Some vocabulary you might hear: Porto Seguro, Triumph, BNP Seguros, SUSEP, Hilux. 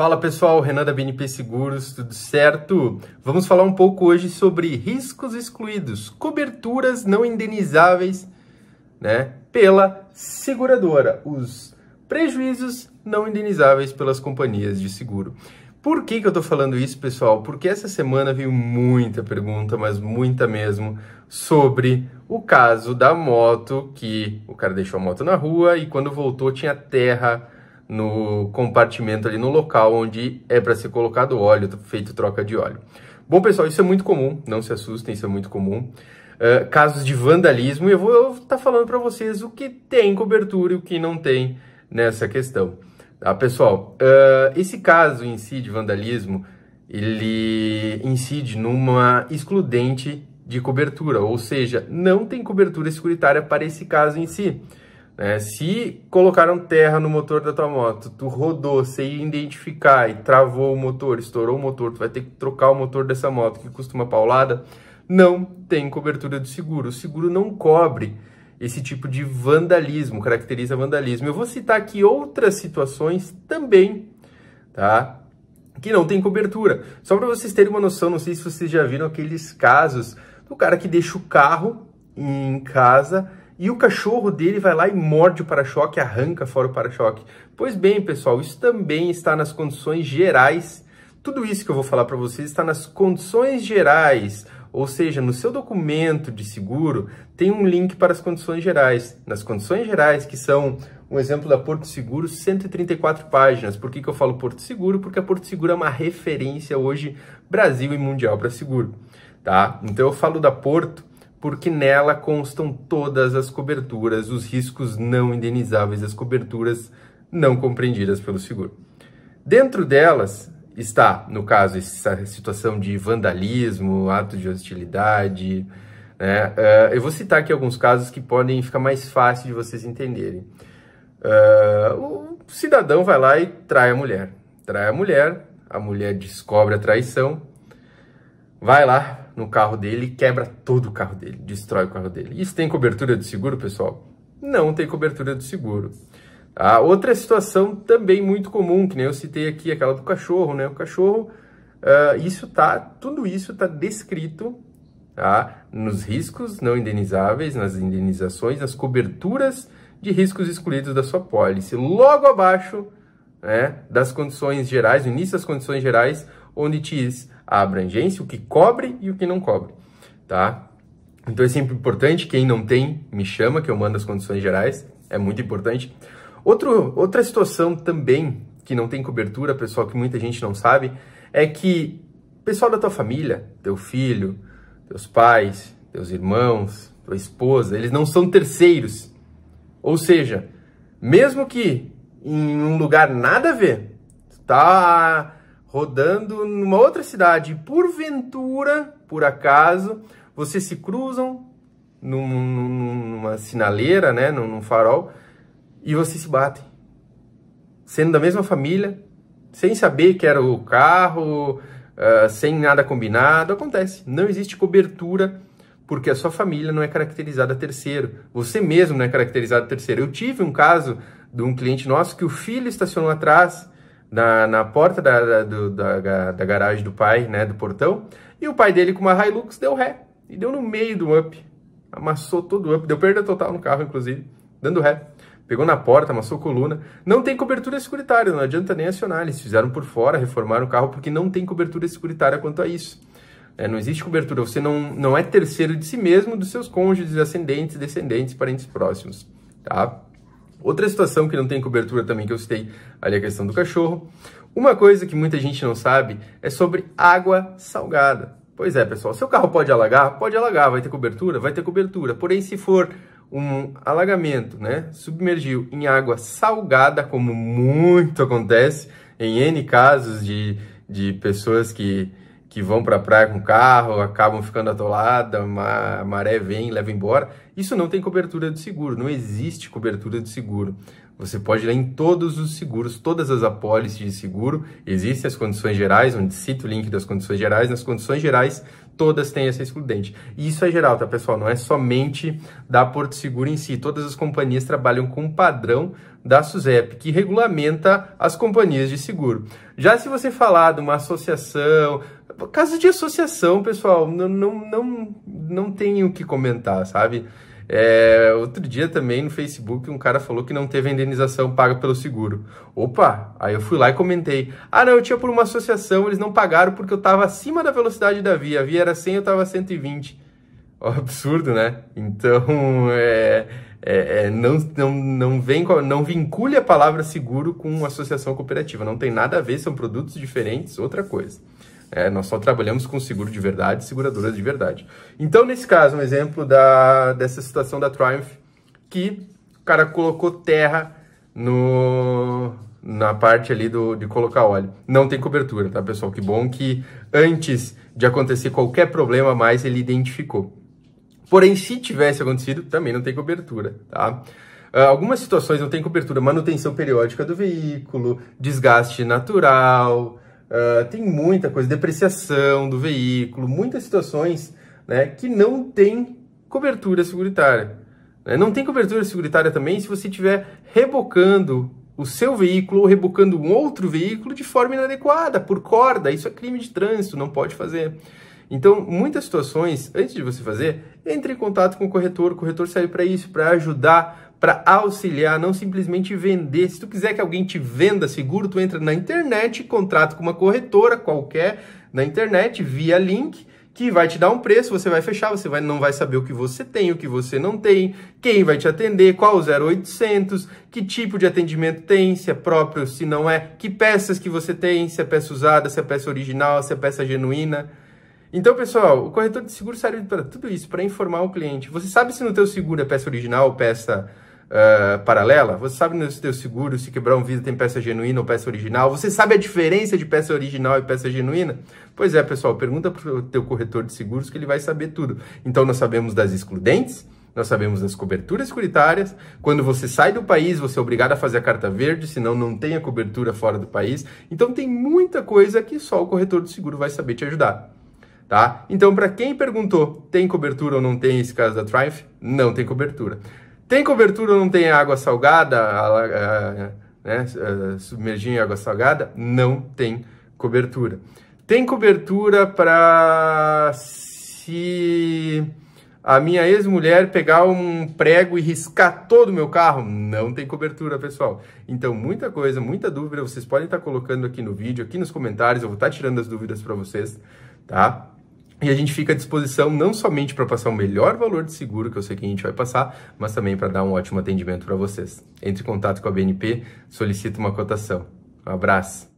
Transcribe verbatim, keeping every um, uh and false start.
Fala pessoal, Renan da B N P Seguros, tudo certo? Vamos falar um pouco hoje sobre riscos excluídos, coberturas não indenizáveis, né, pela seguradora, os prejuízos não indenizáveis pelas companhias de seguro. Por que que eu tô falando isso, pessoal? Porque essa semana veio muita pergunta, mas muita mesmo, sobre o caso da moto, que o cara deixou a moto na rua e quando voltou tinha terra no compartimento ali, no local onde é para ser colocado óleo, feito troca de óleo. Bom, pessoal, isso é muito comum, não se assustem, isso é muito comum. Uh, casos de vandalismo, e eu vou estar tá falando para vocês o que tem cobertura e o que não tem nessa questão. Tá, pessoal, uh, esse caso em si de vandalismo, ele incide numa excludente de cobertura, ou seja, não tem cobertura securitária para esse caso em si. É, se colocaram terra no motor da tua moto, tu rodou sem identificar e travou o motor, estourou o motor, tu vai ter que trocar o motor dessa moto, que custa uma paulada, não tem cobertura de seguro. O seguro não cobre esse tipo de vandalismo, caracteriza vandalismo. Eu vou citar aqui outras situações também, tá? Que não tem cobertura. Só para vocês terem uma noção, não sei se vocês já viram aqueles casos do cara que deixa o carro em casa e o cachorro dele vai lá e morde o para-choque, arranca fora o para-choque. Pois bem, pessoal, isso também está nas condições gerais. Tudo isso que eu vou falar para vocês está nas condições gerais. Ou seja, no seu documento de seguro tem um link para as condições gerais. Nas condições gerais, que são um exemplo da Porto Seguro, cento e trinta e quatro páginas. Por que que eu falo Porto Seguro? Porque a Porto Seguro é uma referência hoje Brasil e mundial para seguro. Tá? Então eu falo da Porto, porque nela constam todas as coberturas, os riscos não indenizáveis, as coberturas não compreendidas pelo seguro. Dentro delas está, no caso, essa situação de vandalismo, ato de hostilidade, né? Uh, eu vou citar aqui alguns casos que podem ficar mais fácil de vocês entenderem. Uh, o cidadão vai lá e trai a mulher. Trai a mulher, a mulher descobre a traição, vai lá no carro dele, quebra todo o carro dele, destrói o carro dele. Isso tem cobertura de seguro, pessoal? Não tem cobertura de seguro. Ah, outra situação também muito comum, que nem eu citei aqui, aquela do cachorro, né? O cachorro, uh, isso tá, tudo isso tá descrito, tá? Nos riscos não indenizáveis, nas indenizações, nas coberturas de riscos excluídos da sua pólice. Logo abaixo, né, das condições gerais, no início das condições gerais, onde diz a abrangência, o que cobre e o que não cobre, tá? Então é sempre importante, quem não tem, me chama, que eu mando as condições gerais, é muito importante. Outro, outra situação também, que não tem cobertura, pessoal, que muita gente não sabe, é que pessoal da tua família, teu filho, teus pais, teus irmãos, tua esposa, eles não são terceiros. Ou seja, mesmo que em um lugar nada a ver, tá rodando numa outra cidade, porventura, por acaso, vocês se cruzam num, numa sinaleira, né, num, num farol, e vocês se batem, sendo da mesma família, sem saber que era o carro, uh, sem nada combinado, acontece. Não existe cobertura, porque a sua família não é caracterizada terceiro, você mesmo não é caracterizado terceiro. Eu tive um caso de um cliente nosso que o filho estacionou atrás, Na, na porta da, da, da, da garagem do pai, né, do portão, e o pai dele com uma Hilux deu ré, e deu no meio do up, amassou todo o up, deu perda total no carro, inclusive, dando ré, pegou na porta, amassou coluna. Não tem cobertura securitária, não adianta nem acionar, eles fizeram por fora, reformaram o carro, porque não tem cobertura securitária quanto a isso, é, não existe cobertura, você não, não é terceiro de si mesmo, dos seus cônjuges, ascendentes, descendentes, parentes próximos, tá? Outra situação que não tem cobertura também, que eu citei ali, a questão do cachorro. Uma coisa que muita gente não sabe é sobre água salgada. Pois é, pessoal, seu carro pode alagar? Pode alagar, vai ter cobertura? Vai ter cobertura. Porém, se for um alagamento, né, submergiu em água salgada, como muito acontece em N casos de, de pessoas que, que vão para a praia com carro, acabam ficando atoladas, a maré vem, leva embora, isso não tem cobertura de seguro, não existe cobertura de seguro. Você pode ler em todos os seguros, todas as apólices de seguro, existem as condições gerais, onde cito o link das condições gerais, nas condições gerais todas têm essa excludente. E isso é geral, tá, pessoal? Não é somente da Porto Seguro em si, todas as companhias trabalham com um padrão da SUSEP, que regulamenta as companhias de seguro. Já se você falar de uma associação, caso de associação, pessoal, não, não, não, não tem o que comentar, sabe? É, outro dia também no Facebook um cara falou que não teve a indenização paga pelo seguro. Opa, aí eu fui lá e comentei. Ah não, eu tinha por uma associação, eles não pagaram porque eu estava acima da velocidade da via. A via era cem, eu estava cento e vinte. Oh, absurdo, né? Então, é, é, é, não, não, não, vem, não vincule a palavra seguro com associação cooperativa. Não tem nada a ver, são produtos diferentes, outra coisa. É, nós só trabalhamos com seguro de verdade, seguradoras de verdade. Então, nesse caso, um exemplo da, dessa situação da Triumph, que o cara colocou terra no, na parte ali do, de colocar óleo. Não tem cobertura, tá, pessoal? Que bom que antes de acontecer qualquer problema a mais, ele identificou. Porém, se tivesse acontecido, também não tem cobertura, tá? Uh, algumas situações não tem cobertura, manutenção periódica do veículo, desgaste natural... Uh, tem muita coisa, depreciação do veículo, muitas situações, né, que não tem cobertura seguritária. Né? Não tem cobertura seguritária também se você estiver rebocando o seu veículo ou rebocando um outro veículo de forma inadequada, por corda. Isso é crime de trânsito, não pode fazer. Então, muitas situações, antes de você fazer, entre em contato com o corretor. O corretor serve para isso, para ajudar, para auxiliar, não simplesmente vender. Se tu quiser que alguém te venda seguro, tu entra na internet, contrata com uma corretora qualquer na internet, via link, que vai te dar um preço, você vai fechar, você vai, não vai saber o que você tem, o que você não tem, quem vai te atender, qual o zero oitocentos, que tipo de atendimento tem, se é próprio, se não é, que peças que você tem, se é peça usada, se é peça original, se é peça genuína. Então, pessoal, o corretor de seguro serve para tudo isso, para informar o cliente. Você sabe se no teu seguro é peça original ou peça uh, paralela? Você sabe no teu seguro se quebrar um vidro tem peça genuína ou peça original? Você sabe a diferença de peça original e peça genuína? Pois é, pessoal, pergunta para o teu corretor de seguros que ele vai saber tudo. Então, nós sabemos das excludentes, nós sabemos das coberturas securitárias. Quando você sai do país, você é obrigado a fazer a carta verde, senão não tem a cobertura fora do país. Então, tem muita coisa que só o corretor de seguro vai saber te ajudar. Tá? Então, para quem perguntou, tem cobertura ou não tem esse caso da Triumph? Não tem cobertura. Tem cobertura ou não tem água salgada, né? Submergir em água salgada? Não tem cobertura. Tem cobertura para se a minha ex-mulher pegar um prego e riscar todo o meu carro? Não tem cobertura, pessoal. Então, muita coisa, muita dúvida, vocês podem estar colocando aqui no vídeo, aqui nos comentários, eu vou estar tirando as dúvidas para vocês, tá? E a gente fica à disposição não somente para passar o melhor valor de seguro, que eu sei que a gente vai passar, mas também para dar um ótimo atendimento para vocês. Entre em contato com a B N P, solicita uma cotação. Um abraço.